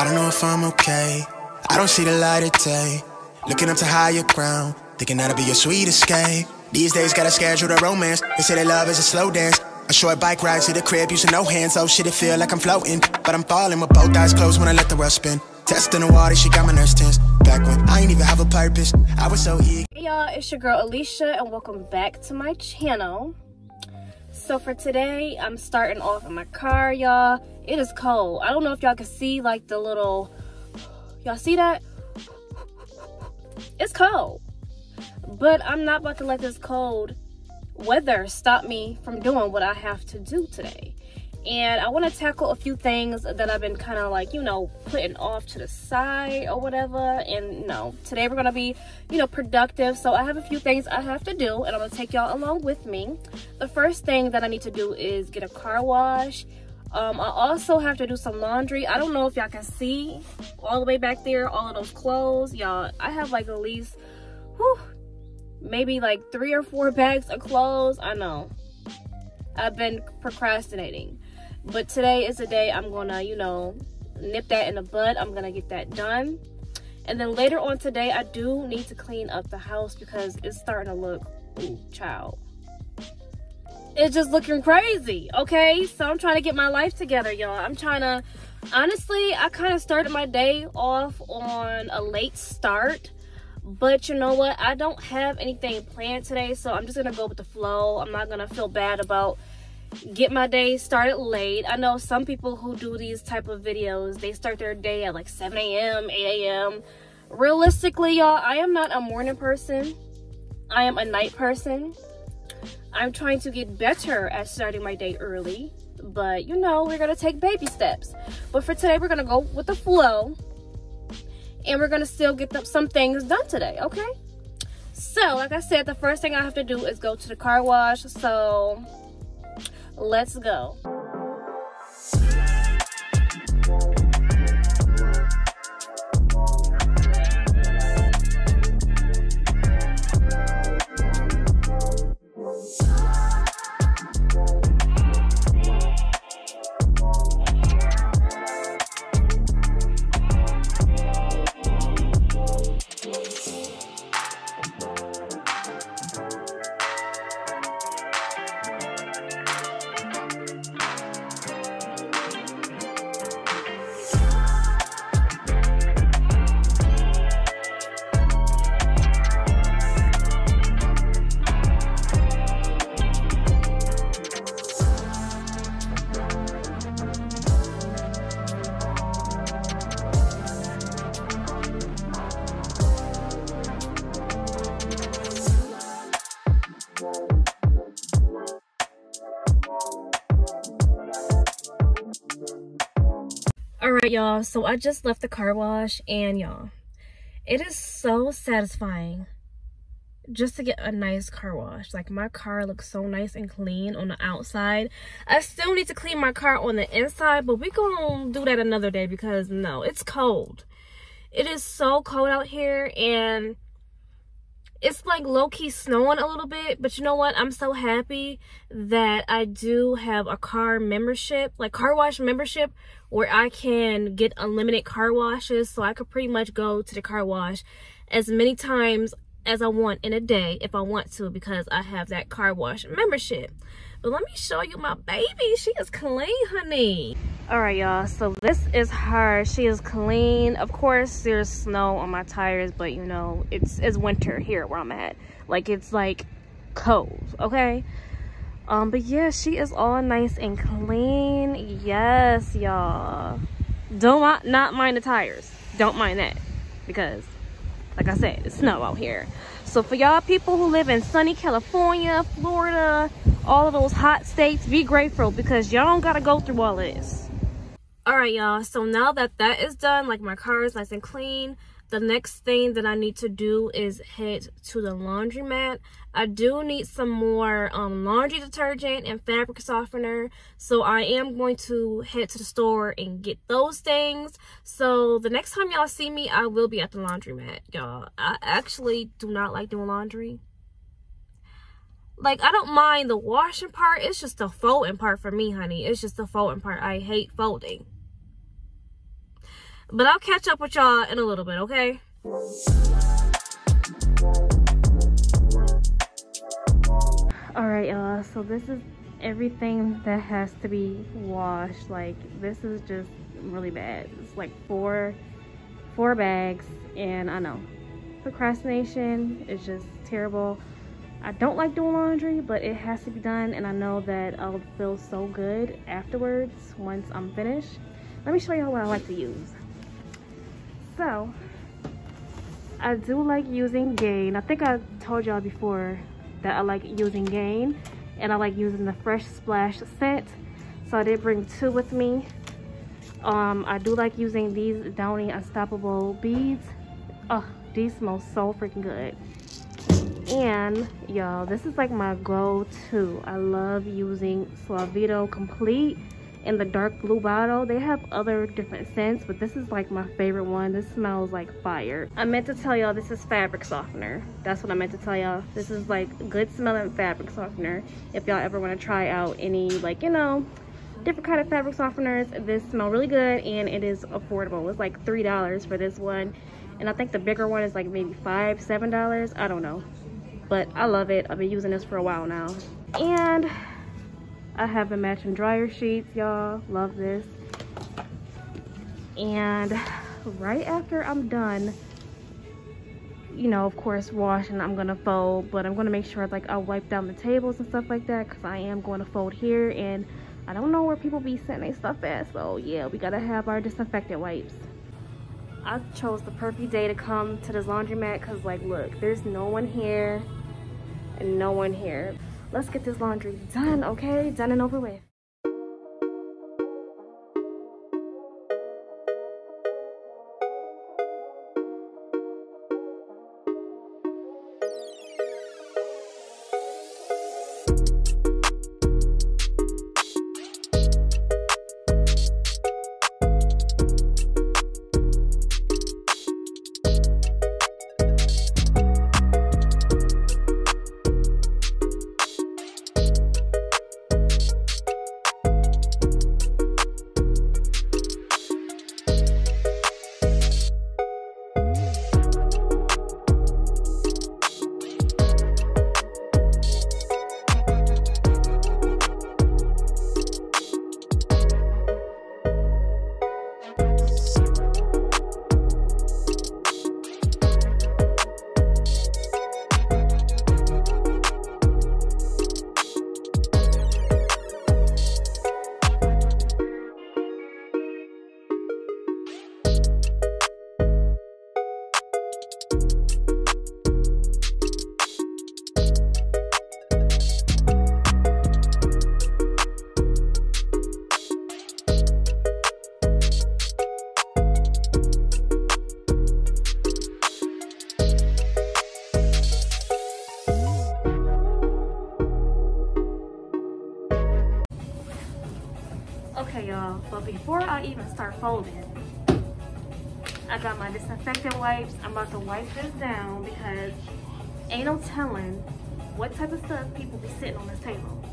I don't know if I'm okay. I don't see the light of day. Looking up to higher ground, thinking that'll be your sweet escape. These days gotta schedule the romance. They say that love is a slow dance. A short bike ride to the crib using no hands. Oh shit, it feel like I'm floating, but I'm falling with both eyes closed when I let the world spin. Testing the water, she got my nerves tense. Back when I ain't even have a purpose, I was so eager. Hey y'all, it's your girl Alicia and welcome back to my channel. So for today, I'm starting off in my car, y'all. It is cold. I don't know if y'all can see like the little, y'all see that? It's cold. But I'm not about to let this cold weather stop me from doing what I have to do today. And I want to tackle a few things that I've been kind of like, you know, putting off to the side or whatever. And no, today we're going to be, you know, productive. So I have a few things I have to do and I'm going to take y'all along with me. The first thing that I need to do is get a car wash. I also have to do some laundry. I don't know if y'all can see all the way back there, all of those clothes. Y'all, I have like at least, whew, maybe like 3 or 4 bags of clothes. I know, I've been procrastinating. But today is the day I'm gonna, you know, nip that in the bud. I'm gonna get that done. And then later on today, I do need to clean up the house because it's starting to look, ooh, child. It's just looking crazy, okay? So I'm trying to get my life together, y'all. I'm trying to, honestly, I kind of started my day off on a late start. But you know what? I don't have anything planned today, so I'm just gonna go with the flow. I'm not gonna feel bad about get my day started late. I know some people who do these type of videos, they start their day at like 7 a.m., 8 a.m. Realistically, y'all, I am not a morning person. I am a night person. I'm trying to get better at starting my day early, but you know, we're gonna take baby steps. But for today, we're gonna go with the flow and we're gonna still get some things done today, okay? So like I said, the first thing I have to do is go to the car wash, so let's go. Alright y'all, so I just left the car wash and y'all, it is so satisfying just to get a nice car wash. Like my car looks so nice and clean on the outside. I still need to clean my car on the inside, but we're gonna do that another day because no, it's cold. It is so cold out here and it's like low-key snowing a little bit, but you know what? I'm so happy that I do have a car membership, like car wash membership, where I can get unlimited car washes. So I could pretty much go to the car wash as many times as I want in a day if I want to, because I have that car wash membership. But let me show you my baby. She is clean, honey. All right, y'all. So this is her. She is clean. Of course, there's snow on my tires, but you know, it's winter here where I'm at. Like it's like cold, okay? But yeah, she is all nice and clean. Yes, y'all. Don't not mind the tires. Don't mind that because, like I said, it's snow out here. So for y'all people who live in sunny California, Florida, all of those hot states, be grateful because y'all don't gotta go through all this. All right, y'all. So now that that is done, like my car is nice and clean, the next thing that I need to do is head to the laundromat. I do need some more laundry detergent and fabric softener. So I am going to head to the store and get those things. So the next time y'all see me, I will be at the laundromat, y'all. I actually do not like doing laundry. Like, I don't mind the washing part. It's just the folding part for me, honey. It's just the folding part. I hate folding. But I'll catch up with y'all in a little bit, okay? All right, y'all, so this is everything that has to be washed. Like, this is just really bad. It's like four bags, and I know procrastination is just terrible. I don't like doing laundry, but it has to be done, and I know that I'll feel so good afterwards once I'm finished. Let me show y'all what I like to use. So I do like using Gain. I think I told y'all before that I like using Gain, and I like using the Fresh Splash scent. So I did bring two with me. I do like using these Downy Unstoppable beads. Oh, these smell so freaking good. And y'all, this is like my go-to. I love using Suavito Complete in the dark blue bottle. They have other different scents, but this is like my favorite one. This smells like fire. I meant to tell y'all this is fabric softener. That's what I meant to tell y'all. This is like good smelling fabric softener. If y'all ever want to try out any, like, you know, different kind of fabric softeners, this smells really good, and it is affordable. It's like $3 for this one, and I think the bigger one is like maybe $5, $7. I don't know, but I love it. I've been using this for a while now. And I have the matching dryer sheets, y'all. Love this. And right after I'm done, you know, of course, washing, I'm gonna fold, but I'm gonna make sure, like, I wipe down the tables and stuff like that, because I am going to fold here, and I don't know where people be sending their stuff at, so yeah, we gotta have our disinfectant wipes. I chose the perfect day to come to this laundromat, because, like, look, there's no one here and no one here. Let's get this laundry done, okay? Done and over with. But before I even start folding, I got my disinfectant wipes. I'm about to wipe this down because ain't no telling what type of stuff people be sitting on this table.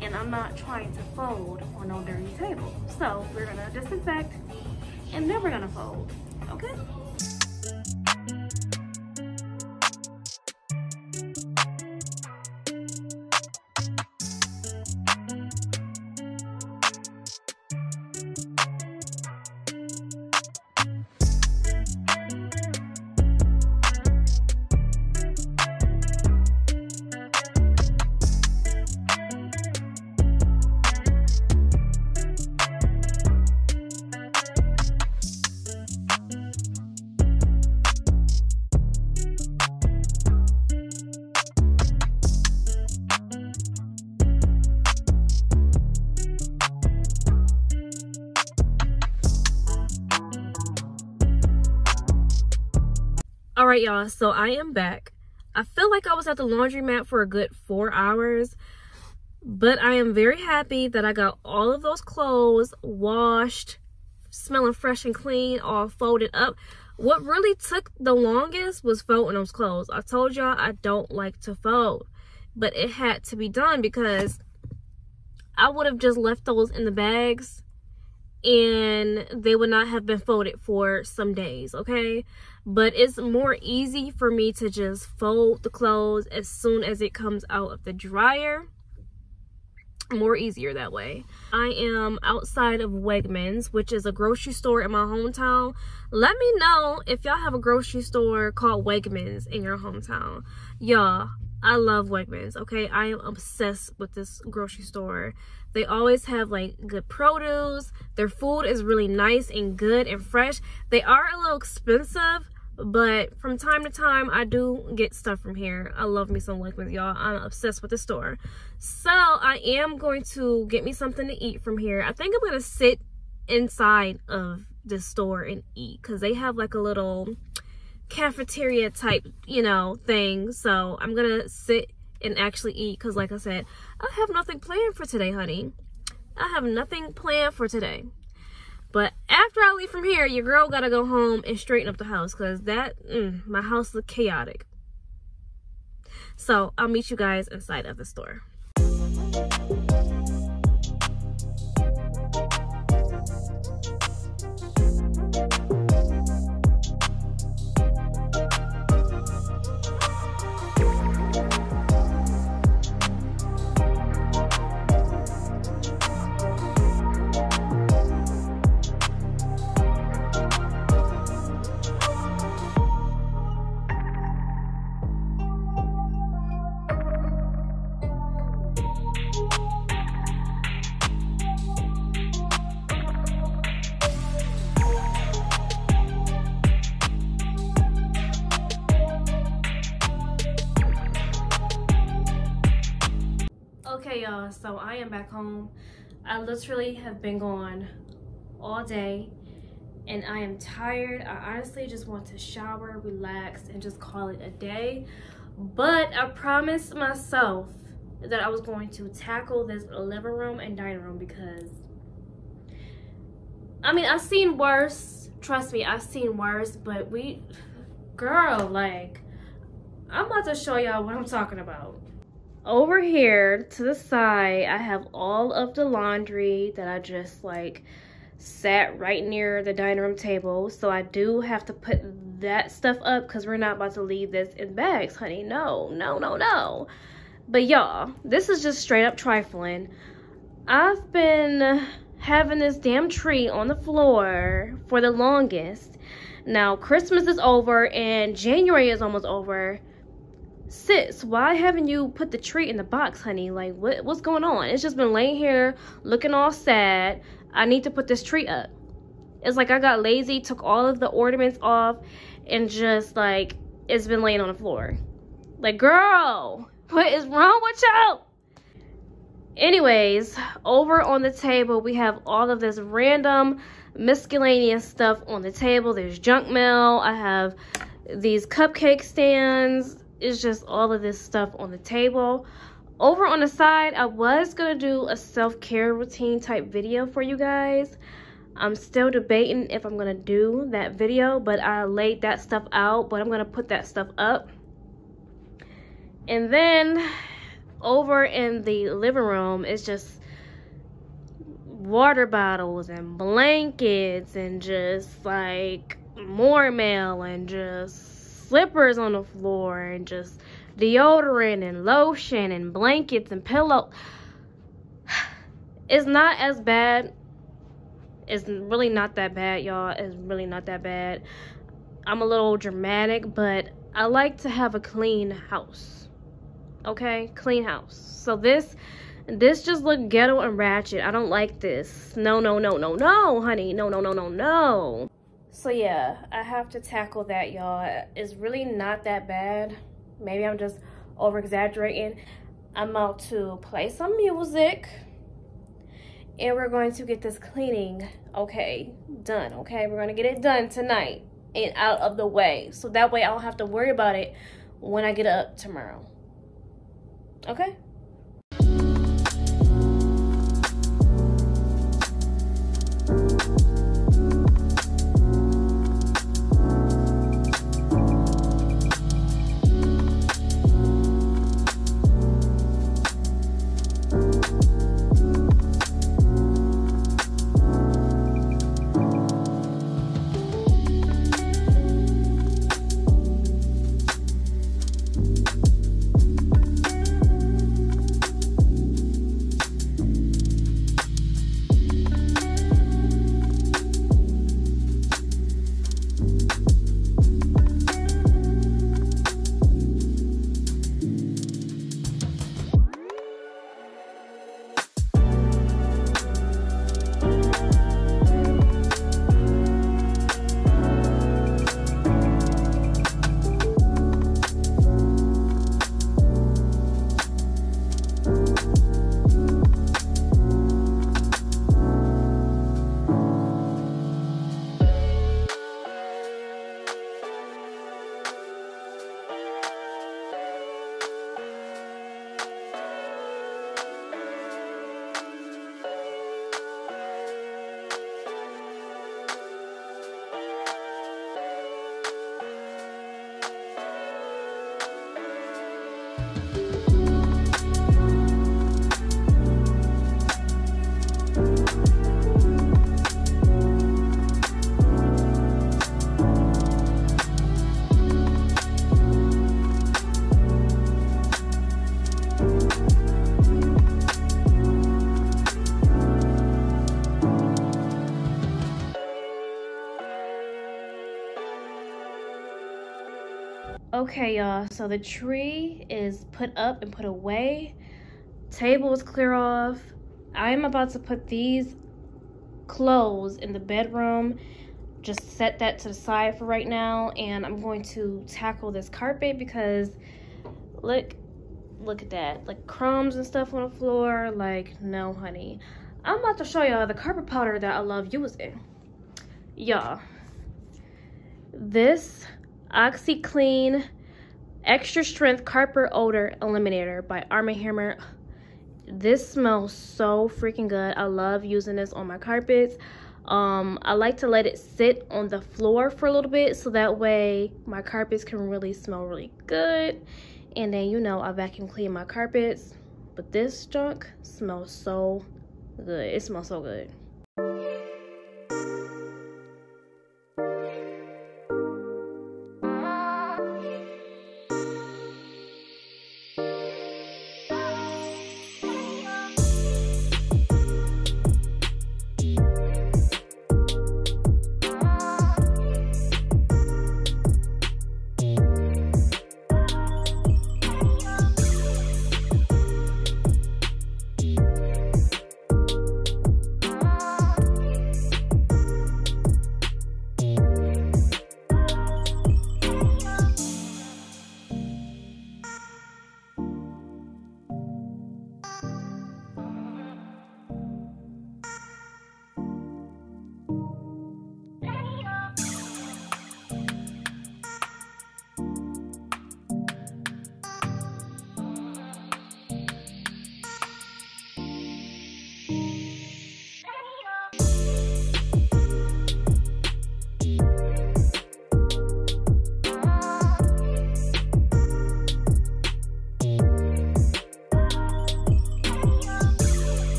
And I'm not trying to fold on no dirty table. So we're gonna disinfect and then we're gonna fold, okay? Alright, y'all, so I am back. I feel like I was at the laundromat for a good 4 hours, but I am very happy that I got all of those clothes washed, smelling fresh and clean, all folded up. What really took the longest was folding those clothes. I told y'all I don't like to fold, but it had to be done because I would have just left those in the bags and they would not have been folded for some days, okay? But it's more easy for me to just fold the clothes as soon as it comes out of the dryer. More easier that way. I am outside of Wegmans, which is a grocery store in my hometown. Let me know if y'all have a grocery store called Wegmans in your hometown. Y'all, I love Wegmans, okay? I am obsessed with this grocery store. They always have like good produce. Their food is really nice and good and fresh. They are a little expensive, but from time to time I do get stuff from here. I love me some Wegmans, y'all. I'm obsessed with the store. So I am going to get me something to eat from here. I think I'm gonna sit inside of this store and eat, because they have like a little cafeteria type, you know, thing. So I'm gonna sit and actually eat, because like I said, I have nothing planned for today, honey. I have nothing planned for today. But after I leave from here, your girl gotta go home and straighten up the house, because that, my house look chaotic. So I'll meet you guys inside of the store. So I am back home. I literally have been gone all day and I am tired. I honestly just want to shower, relax, and just call it a day. But I promised myself that I was going to tackle this living room and dining room, because I mean, I've seen worse. Trust me, I've seen worse. But we, girl, like, I'm about to show y'all what I'm talking about. Over here to the side, I have all of the laundry that I just like sat right near the dining room table. So I do have to put that stuff up, because we're not about to leave this in bags, honey. No, no, no, no. But y'all, this is just straight up trifling. I've been having this damn tree on the floor for the longest. Now Christmas is over and January is almost over. Sis, why haven't you put the tree in the box, honey? Like, what's going on? It's just been laying here looking all sad. I need to put this tree up. It's like I got lazy, took all of the ornaments off, and just like, it's been laying on the floor. Like, girl, what is wrong with y'all? Anyways, over on the table we have all of this random miscellaneous stuff on the table. There's junk mail. I have these cupcake stands. It's just all of this stuff on the table. Over on the side, I was gonna do a self-care routine type video for you guys. I'm still debating if I'm gonna do that video, but I laid that stuff out, but I'm gonna put that stuff up. And then over in the living room, it's just water bottles and blankets and just like more mail and just slippers on the floor and just deodorant and lotion and blankets and pillow. It's not as bad. It's really not that bad, y'all. It's really not that bad. I'm a little dramatic, but I like to have a clean house. Okay? Clean house. So this just looked ghetto and ratchet. I don't like this. No, no, no, no, no, honey. No, no, no, no, no. So yeah, I have to tackle that, y'all. It's really not that bad. Maybe I'm just over exaggerating. I'm about to play some music and we're going to get this cleaning, okay, done, okay? We're gonna get it done tonight and out of the way. So that way I don't have to worry about it when I get up tomorrow, okay? Okay, y'all, so the tree is put up and put away. Table was clear off. I am about to put these clothes in the bedroom. Just set that to the side for right now, and I'm going to tackle this carpet because look at that, like crumbs and stuff on the floor. Like, no, honey. I'm about to show y'all the carpet powder that I love using. Y'all, this OxiClean Extra Strength Carpet Odor Eliminator by Arm & Hammer. This smells so freaking good. I love using this on my carpets. I like to let it sit on the floor for a little bit so that way my carpets can really smell really good. And then, you know, I vacuum clean my carpets, but this junk smells so good. It smells so good.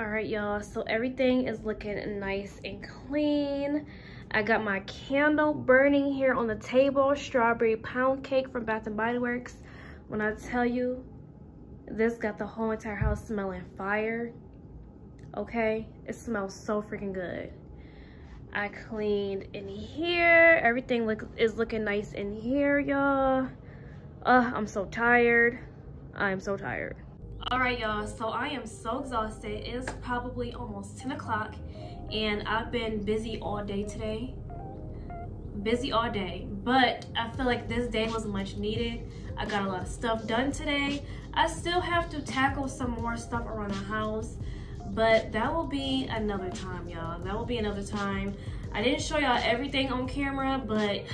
Alright, y'all, so everything is looking nice and clean. I got my candle burning here on the table, strawberry pound cake from Bath and Body Works. When I tell you, this got the whole entire house smelling fire. Okay, it smells so freaking good. I cleaned in here. Everything is looking nice in here, y'all. I'm so tired. I am so tired. Alright, y'all, so I am so exhausted. It is probably almost 10 o'clock and I've been busy all day today. Busy all day, but I feel like this day was much needed. I got a lot of stuff done today. I still have to tackle some more stuff around the house, but that will be another time, y'all. That will be another time. I didn't show y'all everything on camera, but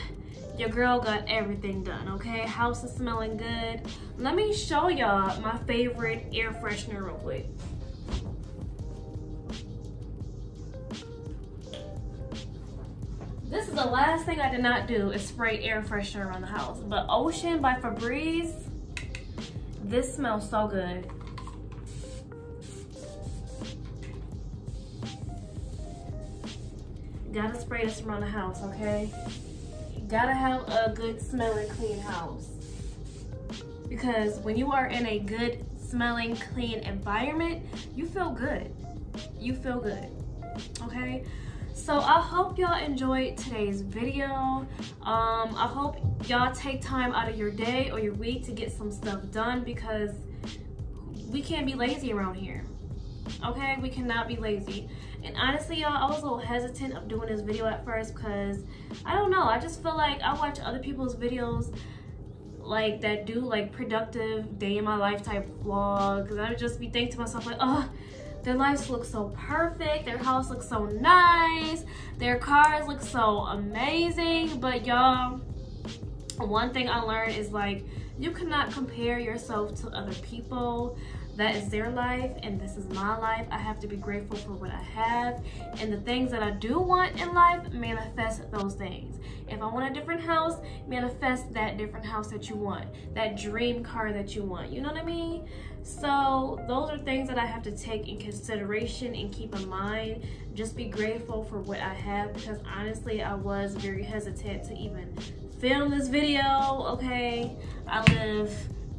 your girl got everything done, okay? House is smelling good. Let me show y'all my favorite air freshener real quick. This is the last thing I did not do is spray air freshener around the house. But Ocean by Febreze, this smells so good. Gotta spray this around the house, okay? Gotta have a good smelling clean house, because when you are in a good smelling clean environment, you feel good. you feel good, okay? So I hope y'all enjoyed today's video. I hope y'all take time out of your day or your week to get some stuff done, because we can't be lazy around here, okay? We cannot be lazy. And honestly, y'all, I was a little hesitant of doing this video at first because, I don't know, I just feel like I watch other people's videos like that do like productive day in my life type vlogs, and I would just be thinking to myself like, oh, their lives look so perfect, their house looks so nice, their cars look so amazing. But y'all, one thing I learned is like, you cannot compare yourself to other people. That is their life and this is my life. I have to be grateful for what I have, and the things that I do want in life, manifest those things. If I want a different house, manifest that different house that you want, that dream car that you want, you know what I mean? So those are things that I have to take in consideration and keep in mind. Just be grateful for what I have, because honestly, I was very hesitant to even film this video, okay? I live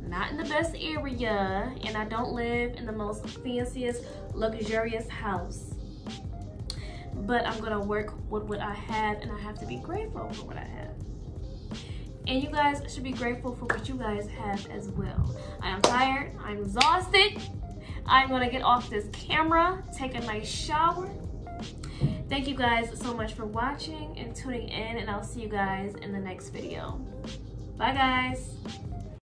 not in the best area, and I don't live in the most fanciest, luxurious house. But I'm gonna work with what I have, and I have to be grateful for what I have. And you guys should be grateful for what you guys have as well. I am tired, I'm exhausted. I'm gonna get off this camera, take a nice shower. Thank you guys so much for watching and tuning in, and I'll see you guys in the next video. Bye guys.